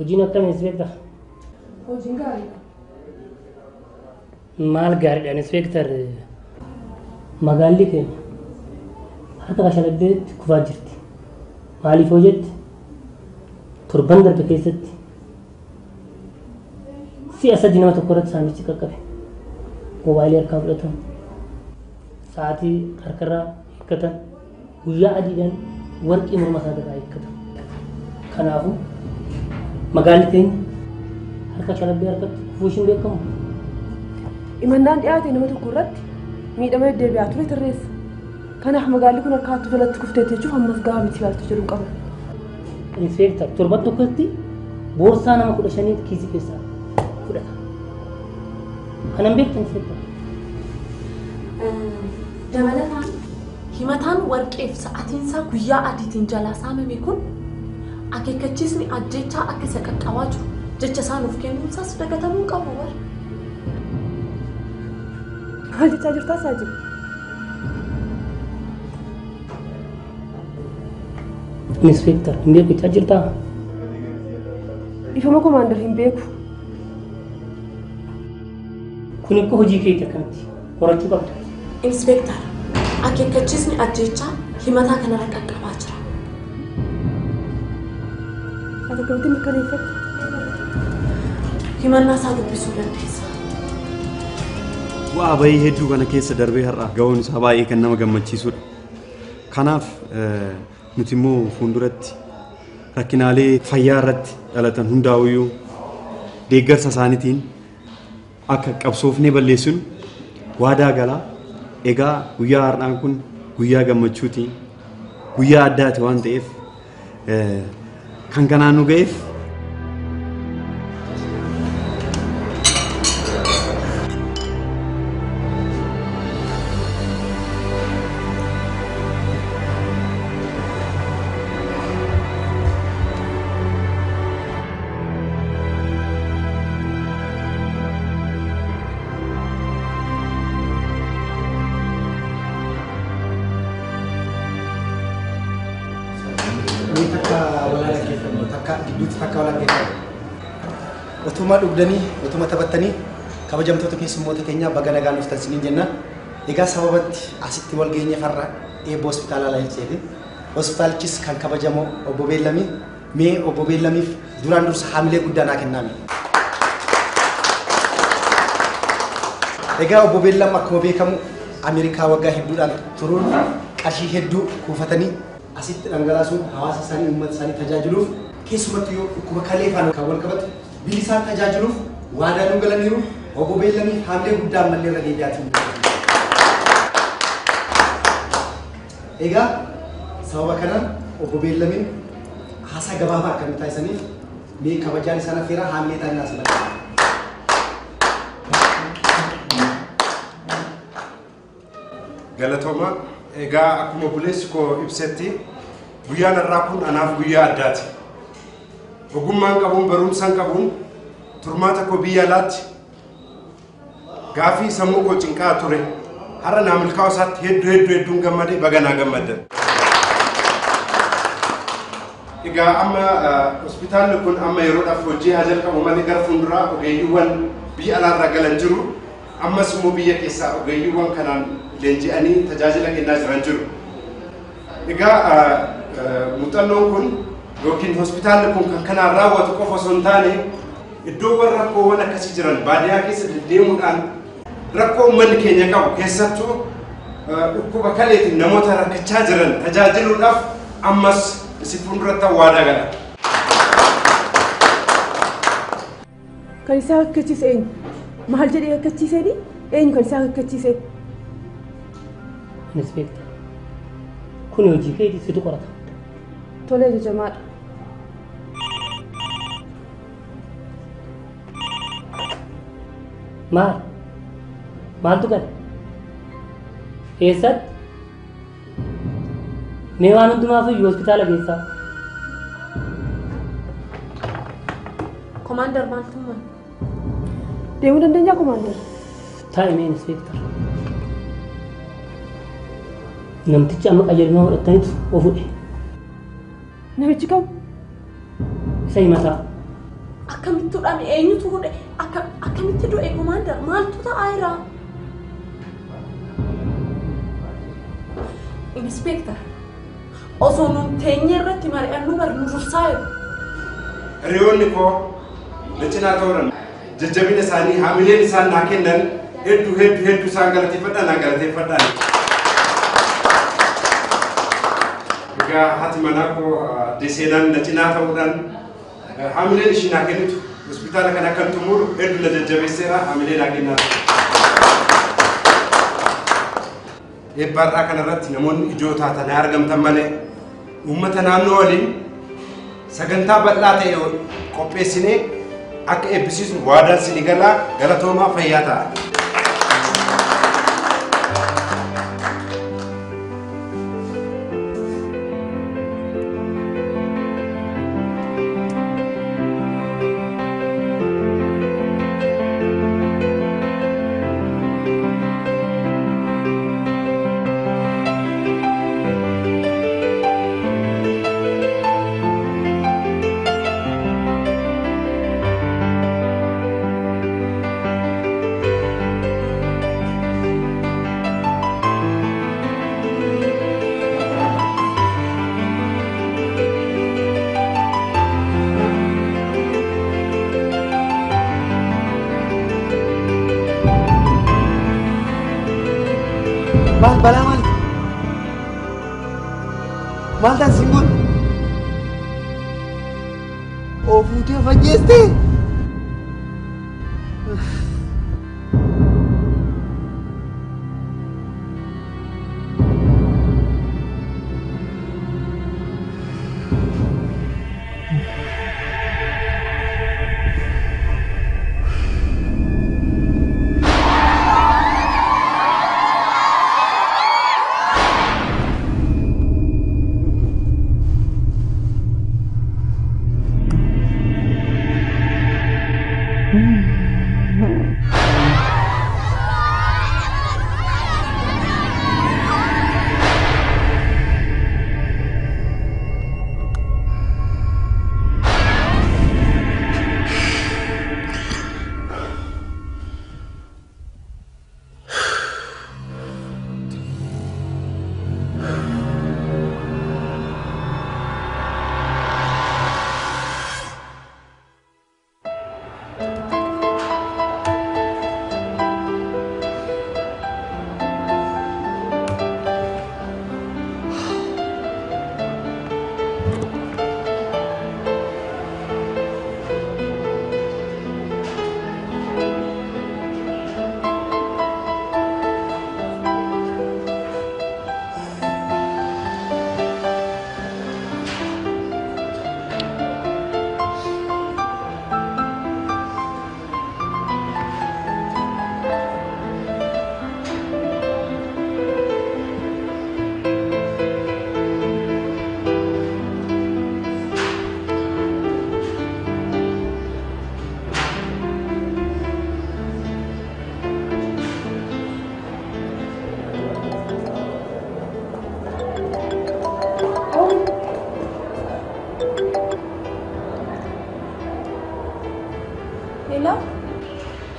Hojiin aktam isbeekta? Hojiin gaariidha. Maal gaariidhaan isbeektar magaalli keenya harka qashaladeetti kufaa jirti. Maaliif hoo jetti turban darbe keessatti siyaasa dinama tokko irratti saamichi qaqqabe. Mobaayilii harkaa fudhatan sa'aatii qarqarraa hiikkatan guyyaa adiidhaan warqii morma isaa irraa hiikkatan. Kanaafuu magaalli keenya harka shalabbee harkatti kufuushin beekamu. Imannaan dhiyaate nama tokko irratti miidhamee deebi'aa ture tarreessa. Kanaaf magaalli kun akka hattu jalatti kuftee jechuuf ammas gahaa miti ilaaltu jedhu hin qaban. Inspektar torba tokkotti boorsaa nama 15 kiisii keessaa fudhata. Kanan beektan inspektar. Dabalataan himataan warqeef sa'aatiinsaa guyyaa adiitiin jalaa saamame kun akeekkachiisni ajjechaa akka isa qaqqabaa jiru jecha isaan of kennuunsaas dagatamuu qabu bara. Maal jechaa jirtaa isaa jiru? Inspektar hin beeku jechaa jirtaa? Ifama komaandar hin beeku. Kun akka hojii keeti akkanatti horachuu qabda. Inspektar, akeekkachiisni ajjechaa himataa kanarra qaqqabaa jira. Ata kamti mirkaneeffadhu? Himannaa isaa dubbisuu dandeessa. Waa bayii hedduu kana keessa darbee har'a ga'uun isaa baay'ee kan nama gammachiisudha. Kanaaf nuti immoo fuulduratti rakkinaalee fayyaa irratti dhalatan hundaayyuu deeggarsa isaaniitiin akka qabsoofnee balleessinu waadaa galaa. Egaa guyyaa har'aan kun guyyaa gammachuuti, guyyaa addaati waan ta'eef kan kanaan nu ga'eef. Udani, utama tabatani, kalau jam tu semua terkenya bagian agama Ustaz ini jenna, jika sahabat asyik tiwal gini farra, hospital lain ceri, hospital kis kan kalau jamu obobelami, me obobelami, duran dus hamil udana kena me. Jika obobelam aku bekamu Amerika warga hiburan turun, asyik hidup kufatani, asyik anggalasu, hawa sasani umat sani tajajulu, kesumatio kubakalifan kawan kabat. Bilisan tajajuluf, wadah nunggalan itu, obo belami hamil gudam malir lagi diatur. Ega, sahaja kanan obo belami, hasa gabah kami tanya sini, ni kawajan sana firah hamil tanya sebab. Galatoma, ega aku mobilis ko ibseti, buaya nerapun anak buaya adat. Ogummaan qabuun barumsaan qabuun turmaata koo biyya laatti gaafii sammuu koo cinqaa ture har'a naa milkaa'u isaatti hedduun gammadee baganaa gammaddan. Egaa amma hospitaalli kun amma yeroodhaaf hojiidhaa jalqabu malee gara fuulduraa ogeeyyiiwwan biyya alaarraa galan jiru ammas immoo biyya keessaa ogeeyyiiwwan kanaan leenji'anii tajaajila kennaa jiran jiru. Egaa muuxannoon kun Lokin hospital pun kankana rawat kau fosun tani, dua rakau wana kasih jalan. Banyak kisah demunan rakau maniknya kau kisah tu, aku bakal itu nama tera kecah jalan. Tajajilu af amas sifun rata wadaga. Kalau saya kecil sen, mahal jadi kecil seni, kalau saya kecil sen. Inspektor, kau ni uji ke di situ korat? Toleh jemaat. मार, मार तो कर, ये सब, मैं वानों तुम्हारे यूएसपीटाल लगे सा, कमांडर मार तुम्हारे, तेरे उन्हें क्या कमांडर? था इमेन स्पेक्टर, नमती चामक अजर में और अत्यंत ओवर, नमती कब? सही मता, Akamitu am enyu tu hode. Akamitu do ego mandar. Mal tu ta aira. Inspector. Oso nun tenyera timar anu bar nurusai. Rewoni ko. Lechina tauran. Jajjabi ne sani hamile ne san nakendan. Head to sangalati fada nagalati fada. Because Hatimanako decided that China Hamilton is not going to hospital. Can I come tomorrow? It will be Hamilton again. If Barakanat Namun Jota and Argam Tamale, Umatana Noli, Saganta Batlateo, Copesine, Ak Episis, Wada Sinigala, Galatoma Fayata.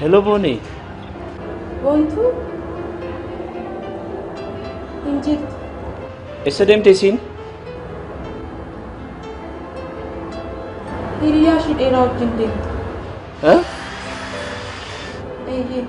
Hello, Bonnie. Want to? Injit. Is it temptation? Iria should air out in it. Huh? Aye.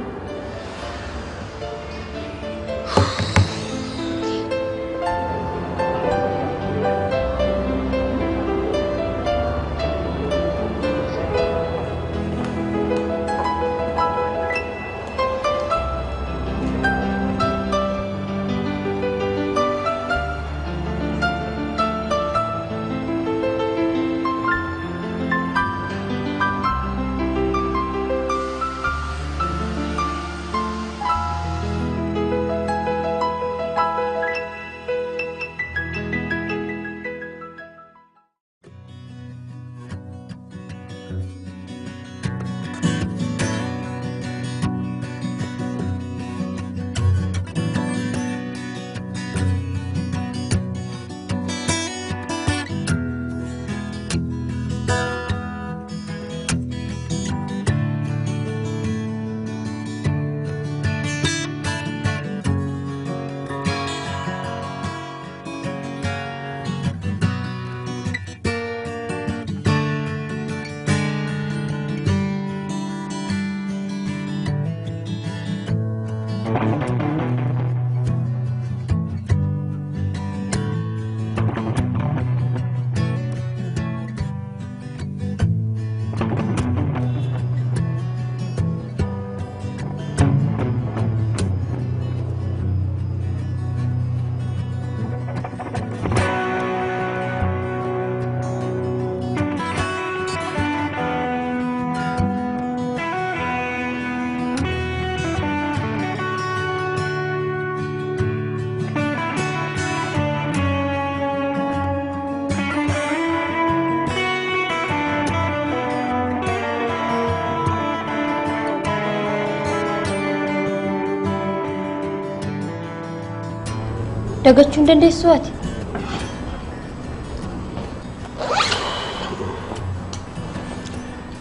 Dagachu dan desuat.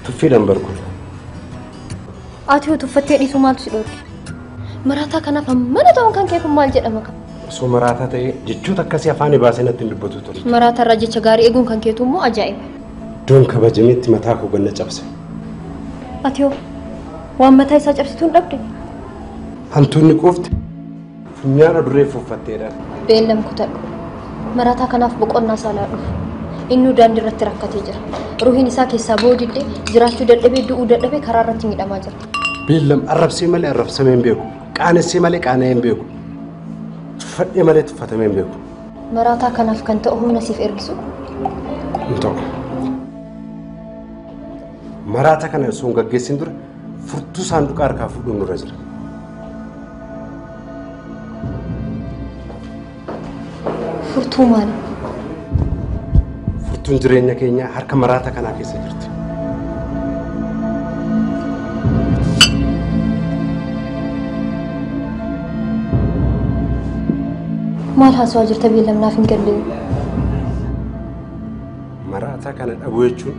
Tufiran berku. Ati itu fatih itu malu sih lagi. Merata kan apa? Mana tahu kan kau malu jadi macam. So merata teh jujur tak kasih apa ni bahasa nanti lepas tu tu. Merata raja cegari egun kan kau tu mu ajaib. Don khabar jemit mata aku benda capse. Ati itu, wang mata saya capse tu nak deh. Hantu ni kuft. Miara durif fatih dah. Belam kutak. Merata kan apa bukan nasalah. Innu dan diratirah katijah. Ruhini saki sabodi de jiratu dan lebih du udat lebih kararat tinggi amajar. Bilam Arab si malik Arab semen biu. Kanan si malik kanan biu. Fatih malik Fatih semen biu. Merata kan afkan tahu nasib irksu. Entah. Merata kan sungguh gesindur. Furtu sanduk arka fudun rajar. Furtu mana? Tunjurenya kayaknya harga merata kan agak seperti. Malah suajar tapi lama nafin kerjau. Merata kan ada wujud,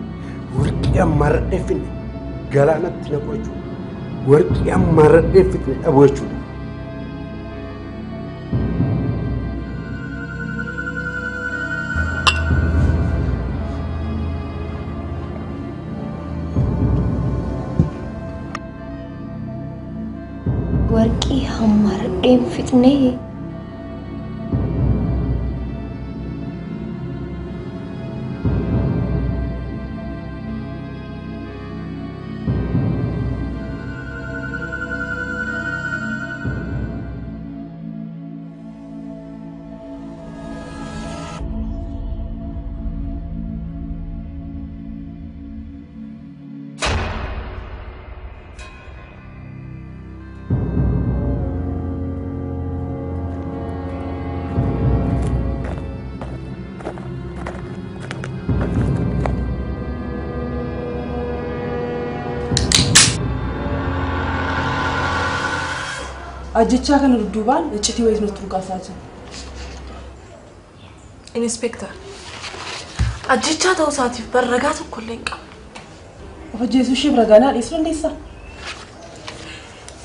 wujudnya merefin, galaknya tidak wujud, wujudnya merefin ada wujud. Game fitness. Ajicha kan urduban, citi wajib nutrukah saja. Inspektor, ajicha tahu sahaja berraga tu kollega. Apa Yesus sih berraga na? Islam ni sah.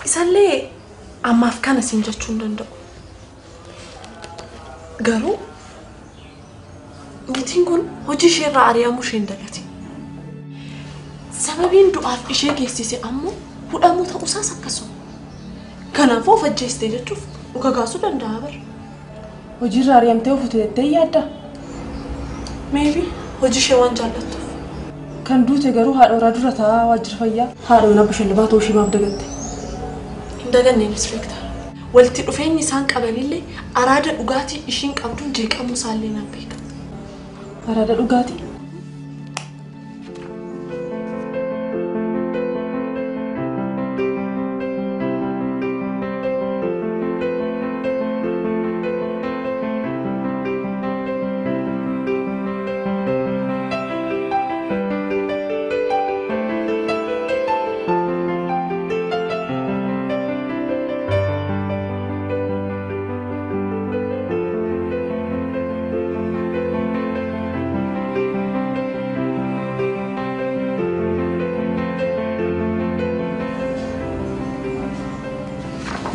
Islam le, amma afkan asinja cundan do. Garu, mungkin hujishe raria mushin dagati. Sebabin tu af ishe kestisi ammu, buat ammu tak usah sakasum. Kanan fofa jeste jechuuf uka gaasu dandaabar hoji raariyam tee ufutee tayyaadda maybe hoji shewan jaallattu kan duute garu haadora durata waajirfayya haadona bashallaba tooshi maabdagatte indaganne inspector walti dhufeenni isaan qabanille araada dhugaati ishin qabdu jeeqamu saalle nabeek araada dhugaati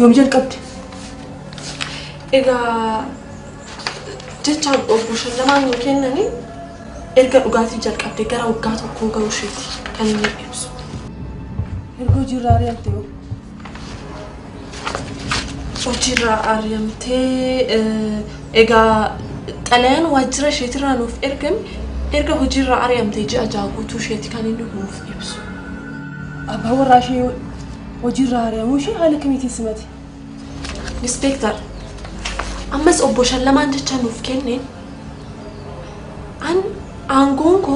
يوم جل قبل إذا جت عند أبوش لما نكنني إرجع وقعت جل قبل كرا وقعت وكون قوشي كان يبسو إرجع جرا ريمتيو وجرا ريمتي إذا الآن وجرا شيء ترى نوف إرجع وجرا ريمتي جاء جاكو توشيت كان ينوف يبسو أبوه راشيو وجرا ريموشي على كميتي سماتي. إنسبكتر، أما سأبوش لما أنت تشوف كنن، أنغونكو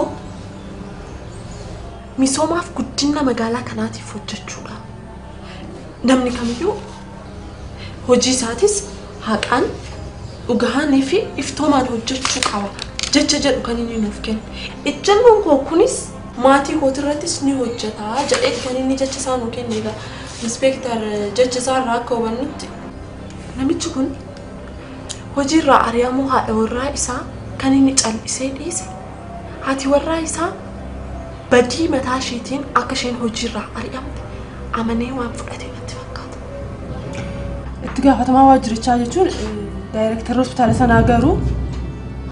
مسوما في كتيرنا مجالا كناتي فوتشجولا. نمني كميو، هوجي ساتيس هكان، وجها نفي إفتوما هوتشجوكوا، جتجت وكانيني نوفكن. إتجنونكو كونيس. Mati kotratis ni hojjeta jedhee kan inni jechisaa nu kenneega inspector jechisaa irraa akka hubannutti namichi kun وجرى أريامها والرئيسة كان يتقال إسيديس هاتي والرئيسة بدي متعشيتين أكشين وجرى أريام عمني وانفقتي متفقات اتجاهات ما واجري تشاجون دايركتور الهوسبيتال سنة قرو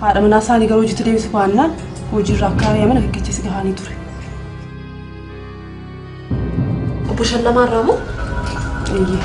هذا مناساني قرو جت لي سبحانه وجرى كاري من كتيس جهاني تري أبو شلنا مرامو إيه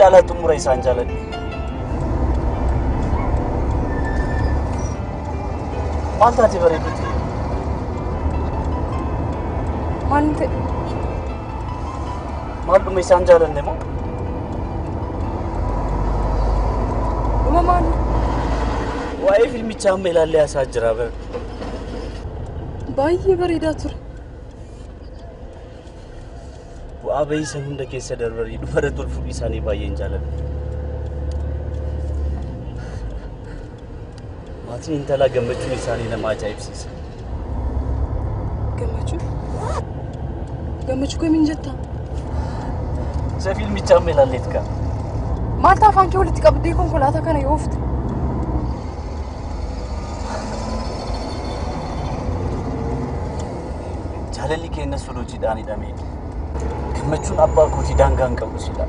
Chala tumurai sanjalan. Malta di beri betul. Malta. Malta tumurai sanjalan demo. Mama. Wahai film macam melalui sajra ber. Bayi beri datur. Abai sehingga kisah darwari dua ratus fukisani bayin jalan. Macam ini telah gemaju fukisani nama ajaib sih. Gemaju? Gemaju kau minjata. Saya film macam melalitka. Mata faham kau litka budi kau kolata kan ayoft. Jalan liki ena suluji dani dami. Macam apa aku tidak ganggu sila.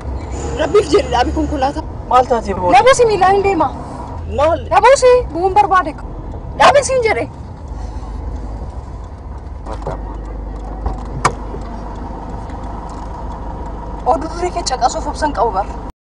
Rabik jadi abikun kulata. Malta tiba. Rabik si milain deh ma. Nol. Rabik si bukan berbalik. Rabik si injere. Odurik cakap asal fobsan kau ber.